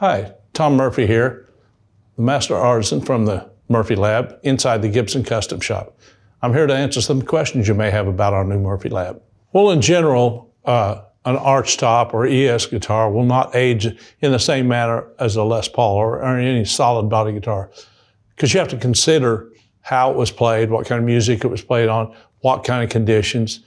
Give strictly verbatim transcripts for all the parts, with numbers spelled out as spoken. Hi, Tom Murphy here, the master artisan from the Murphy Lab inside the Gibson Custom Shop. I'm here to answer some questions you may have about our new Murphy Lab. Well, in general, uh, an archtop or E S guitar will not age in the same manner as a Les Paul or, or any solid body guitar, because you have to consider how it was played, what kind of music it was played on, what kind of conditions.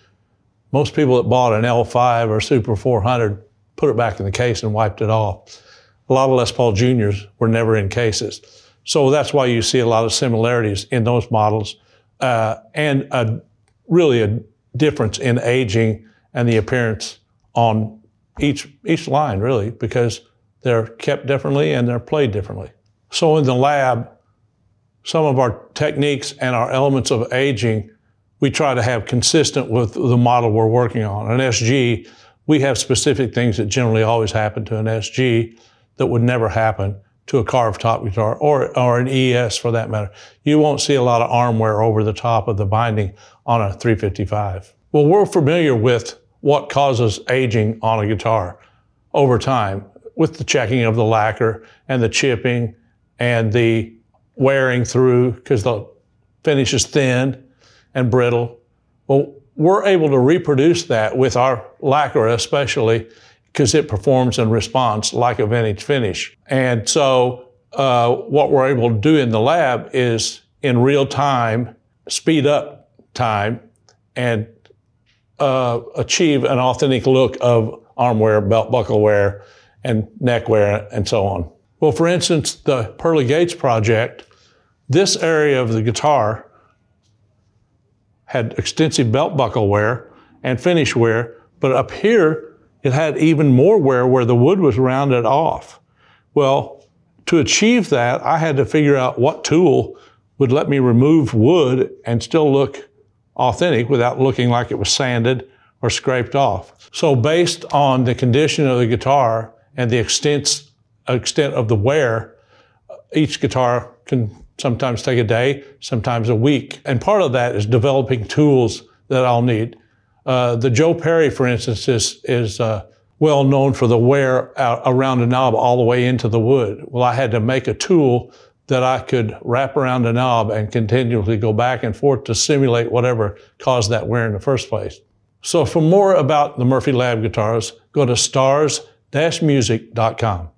Most people that bought an L five or Super four hundred put it back in the case and wiped it off. A lot of Les Paul Juniors were never in cases. So that's why you see a lot of similarities in those models uh, and a, really a difference in aging and the appearance on each, each line, really, because they're kept differently and they're played differently. So in the lab, some of our techniques and our elements of aging, we try to have consistent with the model we're working on. An S G, we have specific things that generally always happen to an S G that would never happen to a carved top guitar or, or an E S for that matter. You won't see a lot of arm wear over the top of the binding on a three fifty-five. Well, we're familiar with what causes aging on a guitar over time with the checking of the lacquer and the chipping and the wearing through, because the finish is thin and brittle. Well, we're able to reproduce that with our lacquer especially, because it performs and responds like a vintage finish. And so uh, what we're able to do in the lab is in real time, speed up time and uh, achieve an authentic look of arm wear, belt buckle wear, and neck wear, and so on. Well, for instance, the Pearly Gates project, this area of the guitar had extensive belt buckle wear and finish wear, but up here, it had even more wear where the wood was rounded off. Well, to achieve that, I had to figure out what tool would let me remove wood and still look authentic without looking like it was sanded or scraped off. So based on the condition of the guitar and the extent extent of the wear, each guitar can sometimes take a day, sometimes a week. And part of that is developing tools that I'll need. Uh, the Joe Perry, for instance, is, is uh, well known for the wear out around a knob all the way into the wood. Well, I had to make a tool that I could wrap around a knob and continually go back and forth to simulate whatever caused that wear in the first place. So for more about the Murphy Lab guitars, go to stars dash music dot com.